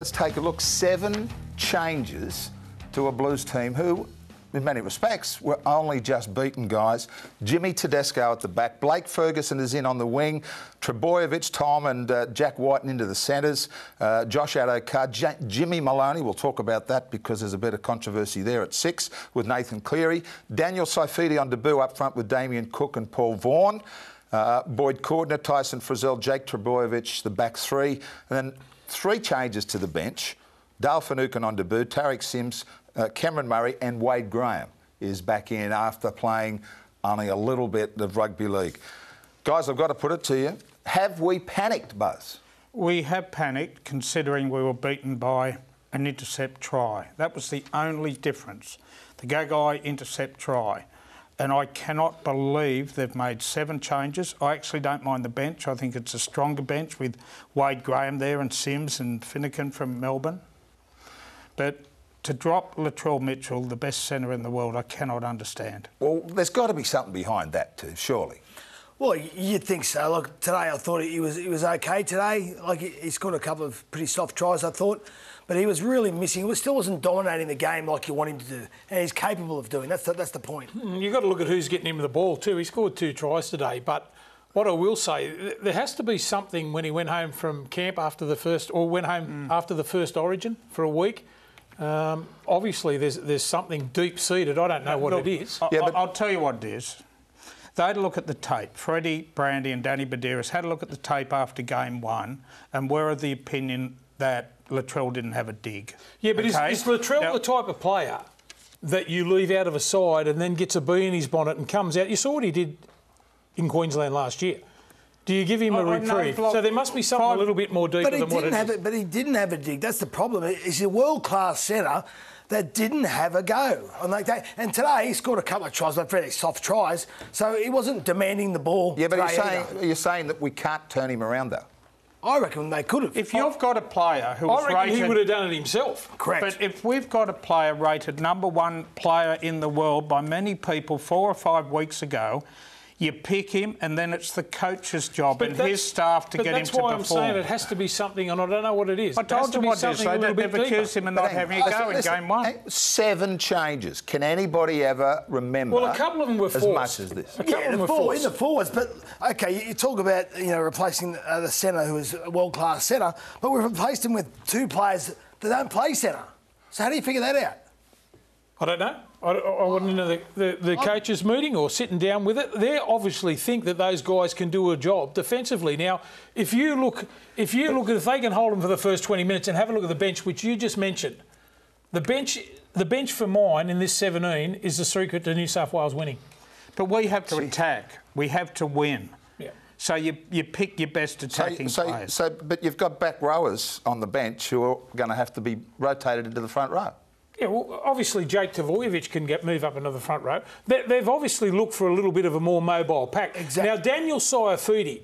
Let's take a look. 7 changes to a Blues team who, in many respects, were only just beaten, guys. Jimmy Tedesco at the back. Blake Ferguson is in on the wing. Trbojevic, Tom and Jack Whiten into the centres. Josh Addo-Carr, Jimmy Maloney, we'll talk about that because there's a bit of controversy there at 6 with Nathan Cleary. Daniel Saifiti on debut up front with Damian Cook and Paul Vaughan. Boyd Cordner, Tyson Frizzell, Jake Trbojevic, the back 3. And then 3 changes to the bench. Dale Finucane on debut, Tariq Sims, Cameron Murray and Wade Graham is back in after playing only a little bit of rugby league. Guys, I've got to put it to you. Have we panicked, Buzz? We have panicked considering we were beaten by an intercept try. That was the only difference. The Gagai intercept try. And I cannot believe they've made 7 changes. I actually don't mind the bench. I think it's a stronger bench with Wade Graham there and Sims and Finucane from Melbourne. But to drop Latrell Mitchell, the best centre in the world, I cannot understand. Well, there's got to be something behind that too, surely. Well, you'd think so. Look, today I thought he was OK today. Like, he scored a couple of pretty soft tries, I thought. But he was really missing. He still wasn't dominating the game like you want him to do. And he's capable of doing. That's the point. You've got to look at who's getting him the ball too. He scored 2 tries today. But what I will say, there has to be something when he went home from camp after the first... or went home after the first Origin for a week. Obviously, there's something deep-seated. I don't know what it is. I'll tell you what it is. They had a look at the tape. Freddie Brandy and Danny Buderus had a look at the tape after game 1 and were of the opinion that Latrell didn't have a dig. Yeah, but okay? is Latrell the type of player that you leave out of a side and then gets a bee in his bonnet and comes out? You saw what he did in Queensland last year. Do you give him a reprieve? So there must be something a little bit more deeper than what it is. But he didn't have a dig. That's the problem. He's a world-class centre that didn't have a go. And like that. And today he scored a couple of tries, but very soft tries. So he wasn't demanding the ball. Yeah, but you're saying that we can't turn him around, though? I reckon they could have. If you've got a player who was rated... I reckon he would have done it himself. Correct. But if we've got a player rated #1 player in the world by many people 4 or 5 weeks ago, you pick him and then it's the coach's job and his staff to get him to perform. That's why I'm saying it has to be something, and I don't know what it is. I told you what it is. They've accused him of not having a go in game 1. 7 changes. Can anybody ever remember? Well, a couple of them were forced. As much as this. A couple of them were forced. In the forwards, but, OK, you talk about, you know, replacing the centre who is a world-class centre, but we've replaced him with 2 players that don't play centre. So how do you figure that out? I don't know. I wouldn't know the coaches' meeting or sitting down with it. They obviously think that those guys can do a job defensively. Now, if you look, if they can hold them for the first 20 minutes and have a look at the bench, which you just mentioned, the bench for mine in this 17 is the secret to New South Wales winning. But we have to attack. We have to win. Yeah. So you pick your best attacking players. But you've got back rowers on the bench who are going to have to be rotated into the front row. Yeah, well, obviously Jake Trbojevic can move up another front row. They've obviously looked for a little bit of a more mobile pack. Exactly. Now, Daniel Saifiti,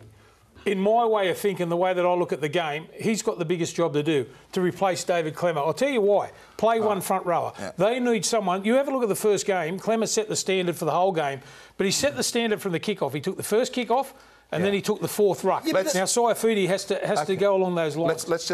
in my way of thinking, the way that I look at the game, he's got the biggest job to do, to replace David Klemmer. I'll tell you why. Play 1 front rower. Yeah. They need someone. You have a look at the first game. Klemmer set the standard for the whole game, but he set the standard from the kick-off. He took the first kick-off, and then he took the 4th ruck. Yeah, now, Saifiti has to go along those lines. Let's just